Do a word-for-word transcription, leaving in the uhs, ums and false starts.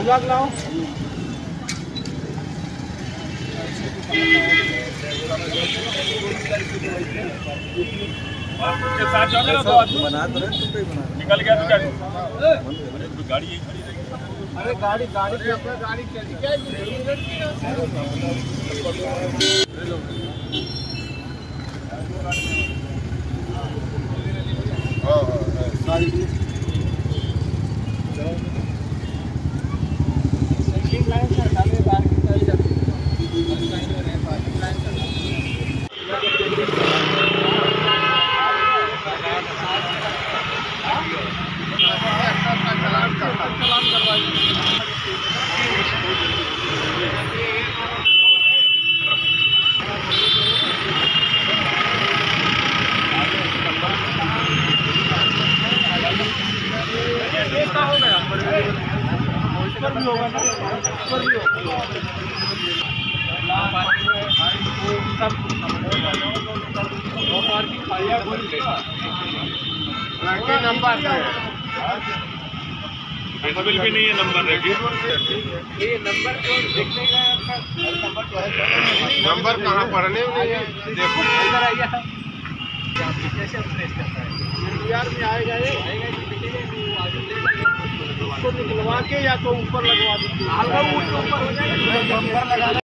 गुलाब लाओ के साथ जाओगे ना, तो बना तो रहे, तुम पे बना निकल गया तो क्या गाड़ी यही खड़ी रहेगी। अरे गाड़ी गाड़ी पे अपना गाड़ी चली क्या है? बिल भी नहीं है नंबर रखिए। ये नंबर तो देखने का आपका नंबर तो है, नंबर कहाँ पढ़ने में नहीं है। देखो इधर आइए, एप्लीकेशन फ्रेश करता है इंडिया में आएगा, ये आएगा निकलवा के या तो ऊपर लगवा दीजिए, हल्का ऊपर हो जाएगा।